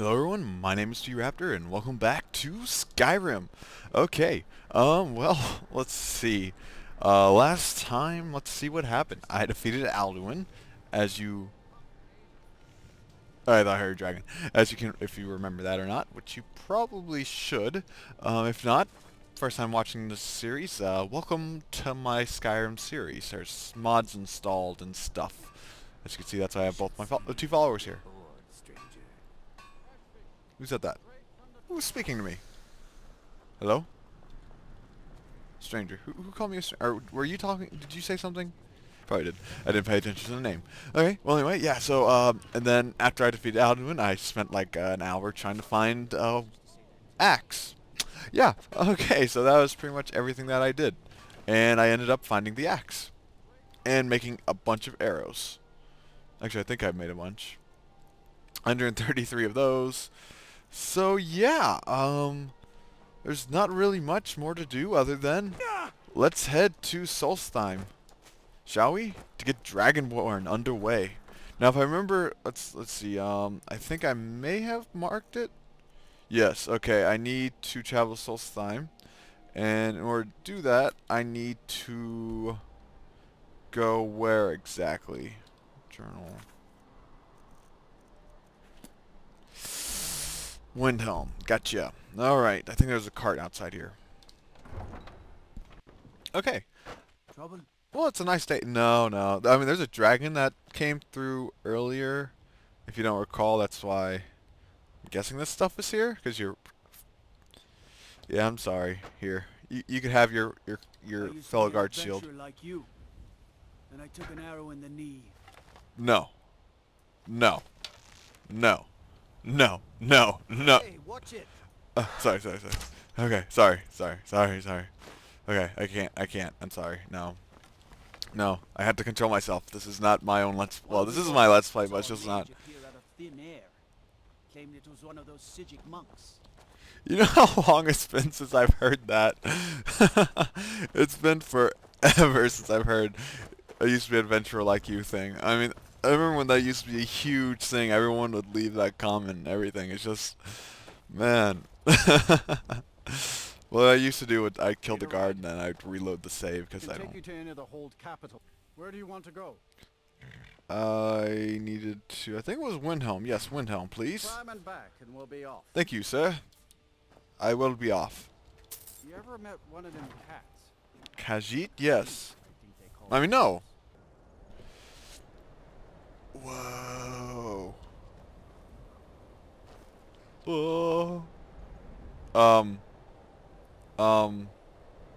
Hello everyone, my name is G-Raptor and welcome back to Skyrim. Okay, well, let's see. Last time, let's see what happened. I defeated Alduin, I thought I heard dragon. As you can, if you remember that or not, which you probably should. If not, first time watching this series, welcome to my Skyrim series. There's mods installed and stuff. As you can see, that's why I have both my two followers here. Who said that? Who's speaking to me? Hello? Stranger. Who called me a stranger? Or were you talking? Did you say something? Probably did. I didn't pay attention to the name. Okay. Well, anyway, yeah. So, and then after I defeated Alduin, I spent like an hour trying to find axe. Yeah. Okay. So that was pretty much everything that I did, and I ended up finding the axe and making a bunch of arrows. Actually, I think I've made a bunch. 133 of those. So yeah, there's not really much more to do other than let's head to Solstheim, shall we? To get Dragonborn underway. Now, if I remember, let's see. I think I may have marked it. Yes. Okay. I need to travel Solstheim, and in order to do that, I need to go where exactly? Journal. Windhelm. Gotcha. Alright, I think there's a cart outside here. Okay. Trouble? Well, it's a nice day. No. I mean, there's a dragon that came through earlier. If you don't recall, that's why I'm guessing this stuff is here. Because you're... Yeah, I'm sorry. Here. You could have your fellow guard shield. Like you, and I took an arrow in the knee. No. Hey, watch it. Sorry. Okay, sorry. Okay, I can't. I'm sorry. No. I have to control myself. This is not my own let's. Well, this is my let's play, but it's just not. Claimed it was one of those Sijic monks. You know how long it's been since I've heard that? It's been forever since I've heard. I used to be an adventurer like you thing. I mean. I remember when that used to be a huge thing. Everyone would leave that comment and everything. It's just, man. Well, I used to do it. I killed the guard and then I'd reload the save because I don't. Take you to any of the hold capital. Where do you want to go? I needed to. I think it was Windhelm. Yes, Windhelm, please. Climb and back, and we'll be off. Thank you, sir. I will be off. You ever met one of them cats? Khajiit? Yes. I mean, no. Whoa. Whoa.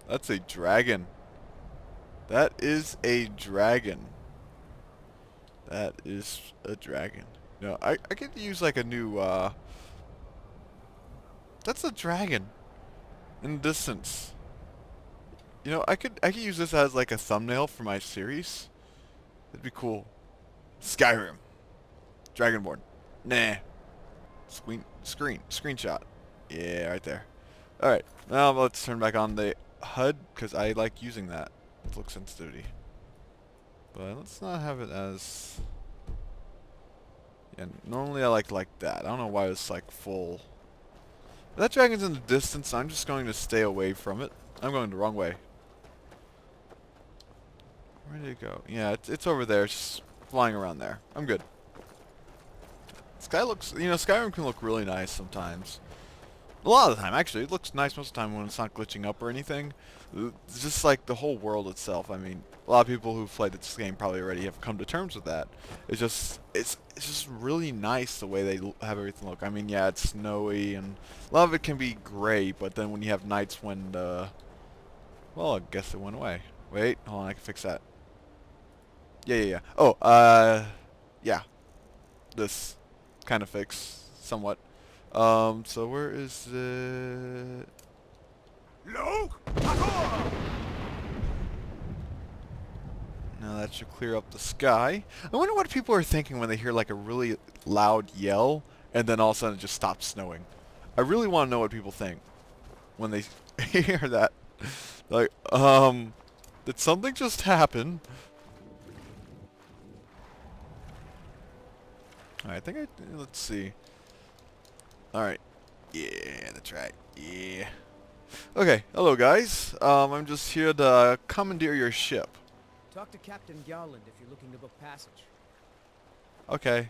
That's a dragon. That is a dragon. That is a dragon. No, I could use like a new, that's a dragon. In the distance. You know, I could use this as like a thumbnail for my series. That'd be cool. Skyrim. Dragonborn. Nah. Screenshot. Yeah, right there. Alright, now let's turn back on the HUD, because I like using that. Let's look sensitivity. But let's not have it as... Yeah, normally I like that. I don't know why it's like full. That dragon's in the distance, so I'm just going to stay away from it. I'm going the wrong way. Where did it go? Yeah, it's over there. It's just flying around there. I'm good. Sky looks, you know, Skyrim can look really nice sometimes. A lot of the time, actually. It looks nice most of the time when it's not glitching up or anything. It's just like the whole world itself. I mean, a lot of people who've played this game probably already have come to terms with that. It's just really nice the way they have everything look. I mean, yeah, it's snowy and a lot of it can be gray, but then when you have nights when, well, I guess it went away. Wait, hold on, I can fix that. Yeah. Oh, yeah. This kind of fix somewhat. So where is it? Now that should clear up the sky. I wonder what people are thinking when they hear like a really loud yell and then all of a sudden it just stops snowing. I really want to know what people think when they hear that. Like, did something just happen? I think let's see. Alright. Yeah, that's right. Yeah. Okay, hello guys. I'm just here to commandeer your ship. Talk to Captain Gjalland if you're looking to book passage. Okay.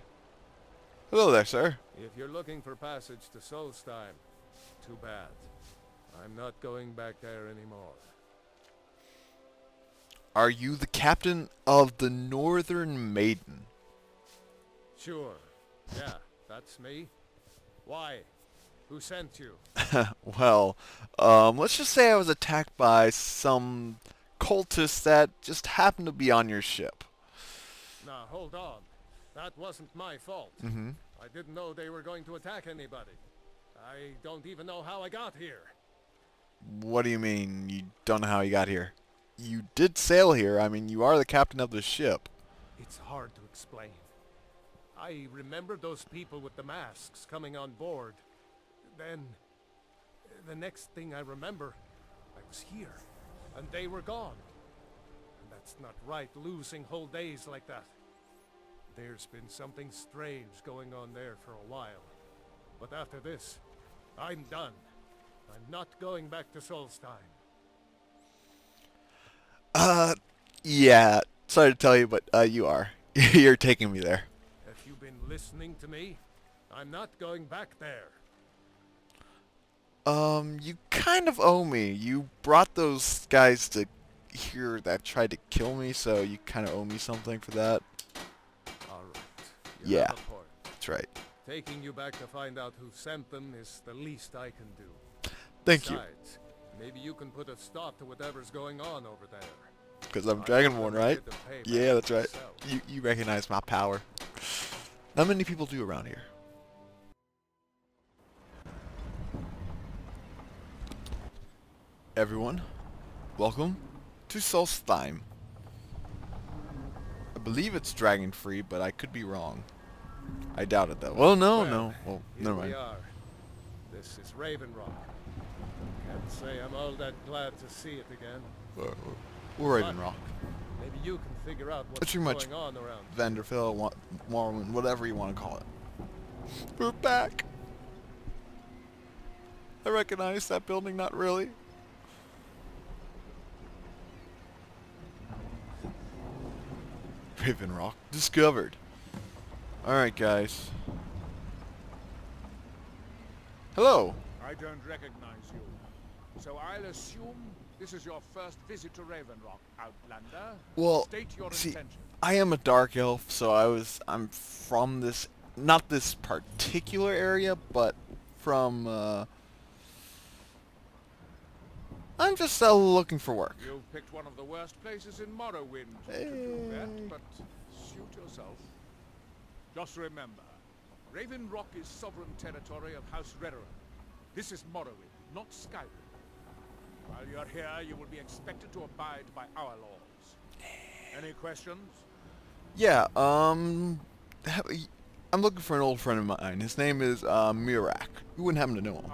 Hello there, sir. If you're looking for passage to Solstheim, too bad. I'm not going back there anymore. Are you the captain of the Northern Maiden? Sure. Yeah, that's me. Why? Who sent you? Well, let's just say I was attacked by some cultists that just happened to be on your ship. Now, hold on. That wasn't my fault. Mm-hmm. I didn't know they were going to attack anybody. I don't even know how I got here. What do you mean you don't know how you got here? You did sail here. I mean, you are the captain of the ship. It's hard to explain. I remember those people with the masks coming on board. Then, the next thing I remember, I was here, and they were gone. And that's not right, losing whole days like that. There's been something strange going on there for a while. But after this, I'm done. I'm not going back to Solstheim. Yeah. Sorry to tell you, but you are. You're taking me there. Have you been listening to me? I'm not going back there. You kind of owe me. You brought those guys to here that tried to kill me, so you kind of owe me something for that. Yeah, that's right. Taking you back to find out who sent them is the least I can do. Besides, maybe you can put a stop to whatever's going on over there. Because I'm Dragonborn, right? Yeah, that's right. You recognize my power. Not many people do around here. Everyone, welcome to Solstheim. I believe it's dragon free, but I could be wrong. I doubt it though. Well, no. Well, never mind. This is Raven Rock. Can't say I'm all that glad to see it again. We're Raven Rock. Maybe you can figure out what's going on around. Vanderfill, Morrowind, whatever you want to call it. We're back. I recognize that building, not really. Raven Rock discovered. Alright, guys. Hello. I don't recognize you. So I'll assume this is your first visit to Raven Rock, Outlander. Well, state your intention. I am a dark elf, so I'm from this, not this particular area, but from I'm just looking for work. You picked one of the worst places in Morrowind to do that, but suit yourself. Just remember, Raven Rock is sovereign territory of House Redoran. This is Morrowind, not Skyrim. While you're here, you will be expected to abide by our laws. Any questions? Yeah, I'm looking for an old friend of mine. His name is Murak. You wouldn't happen to know him.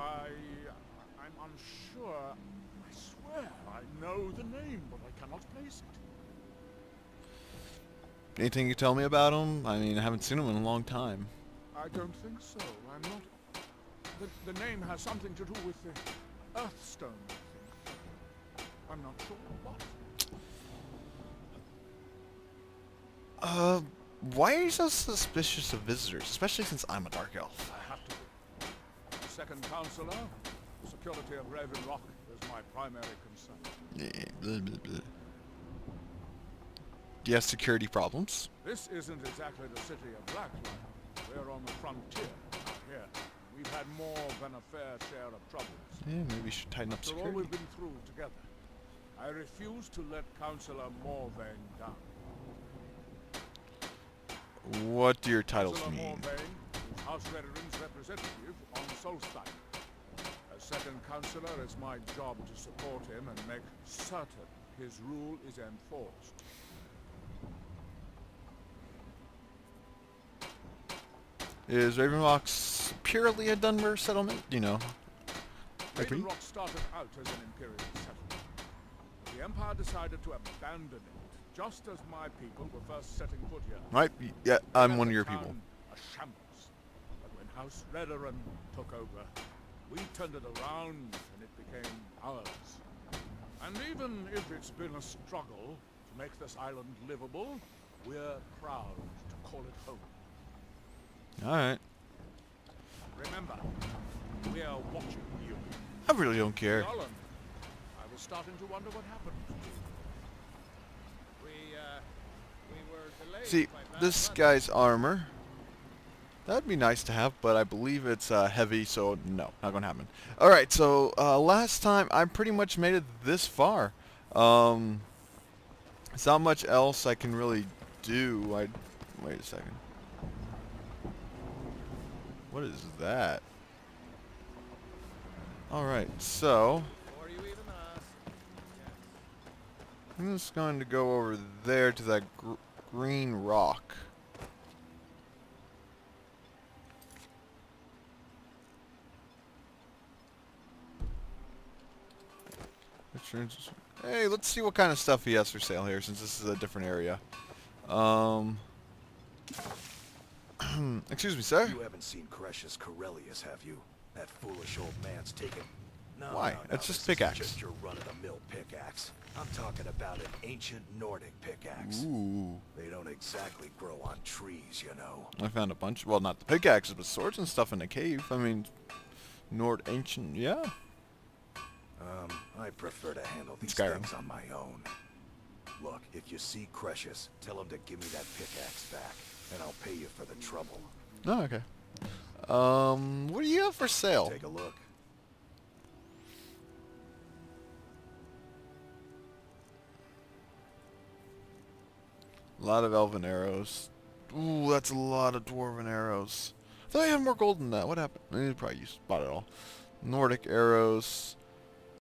I'm unsure. I swear I know the name, but I cannot place it. Anything you tell me about him? I mean, I haven't seen him in a long time. I don't think so. I'm not... The name has something to do with the Earthstone. I'm not sure what. Why are you so suspicious of visitors, especially since I'm a dark elf? I have to be. Second Counselor, the security of Raven Rock is my primary concern. Yeah, blah, blah, blah. Do you have security problems? This isn't exactly the city of Blacklight. We're on the frontier out here. We've had more than a fair share of troubles. Yeah, maybe we should tighten up security. After all we've been through together, I refuse to let Councillor Morvain down. What do your titles mean? Councillor Morvain is House Redoran's representative on Solstheim. As second Councillor, it's my job to support him and make certain his rule is enforced. Is Raven Rock purely a Dunmer settlement? You know. Raven Rock started out as an imperial settlement. The Empire decided to abandon it, just as my people were first setting foot here. Right? Yeah, I'm one of your people. A shambles. But when House Redoran took over. We turned it around and it became ours. And even if it's been a struggle to make this island livable, we're proud to call it home. Alright. Remember, we are watching you. I really don't care. Gjalland, I was starting to wonder what happened to you. We were delayed. See, this guy's armor. That'd be nice to have, but I believe it's heavy, so no, not gonna happen. Alright, so last time I pretty much made it this far. There's not much else I can really do. Wait a second. What is that? Alright, so I'm just going to go over there to that green rock. Hey, let's see what kind of stuff he has for sale here, since this is a different area. Excuse me, sir? You haven't seen Crescius Corellius, have you? That foolish old man's taken... No, why? No, it's just pickaxe. Just your run-of-the-mill pickaxe. I'm talking about an ancient Nordic pickaxe. Ooh. They don't exactly grow on trees, you know. I found a bunch. Well, not the pickaxes, but swords and stuff in a cave. I mean, ancient, yeah. I prefer to handle these things on my own. Look, if you see Crescius, tell him to give me that pickaxe back, and I'll pay you for the trouble. Oh, okay. What do you have for sale? Take a look. A lot of elven arrows. Ooh, that's a lot of dwarven arrows. I thought I had more gold than that. What happened? Probably you spotted it all. Nordic arrows.